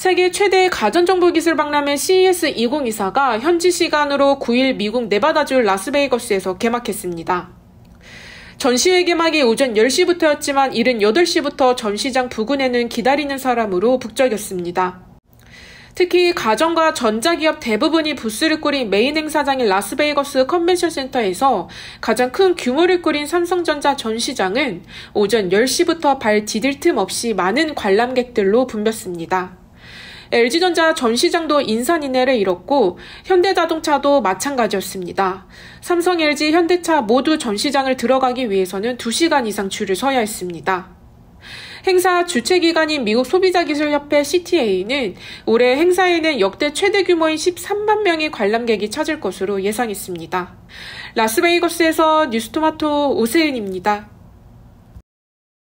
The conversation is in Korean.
세계 최대 가전정보기술 박람회 CES 2024가 현지 시간으로 9일 미국 네바다주 라스베이거스에서 개막했습니다. 전시회 개막이 오전 10시부터였지만 이른 8시부터 전시장 부근에는 기다리는 사람으로 북적였습니다. 특히 가전과 전자기업 대부분이 부스를 꾸린 메인 행사장인 라스베이거스 컨벤션 센터에서 가장 큰 규모를 꾸린 삼성전자 전시장은 오전 10시부터 발 디딜 틈 없이 많은 관람객들로 붐볐습니다. LG전자 전시장도 인산인해를 이뤘고 현대자동차도 마찬가지였습니다. 삼성, LG, 현대차 모두 전시장을 들어가기 위해서는 2시간 이상 줄을 서야 했습니다. 행사 주최기관인 미국 소비자기술협회 CTA는 올해 행사에는 역대 최대 규모인 13만 명의 관람객이 찾을 것으로 예상했습니다. 라스베이거스에서 뉴스토마토 오세은입니다.